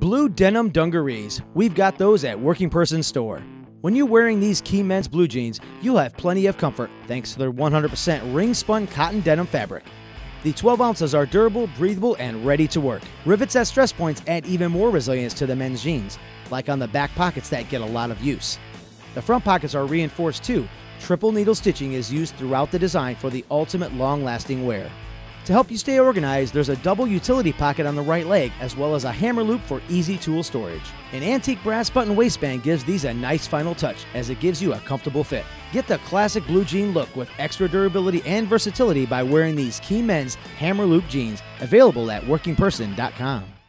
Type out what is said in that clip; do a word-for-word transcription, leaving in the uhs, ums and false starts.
Blue denim dungarees. We've got those at Working Person Store. When you're wearing these Key Men's blue jeans, you'll have plenty of comfort thanks to their one hundred percent ring-spun cotton denim fabric. The twelve ounces are durable, breathable, and ready to work. Rivets at stress points add even more resilience to the men's jeans, like on the back pockets that get a lot of use. The front pockets are reinforced too. Triple needle stitching is used throughout the design for the ultimate long-lasting wear. To help you stay organized, there's a double utility pocket on the right leg, as well as a hammer loop for easy tool storage. An antique brass button waistband gives these a nice final touch, as it gives you a comfortable fit. Get the classic blue jean look with extra durability and versatility by wearing these Key Men's hammer loop jeans, available at Working Person dot com.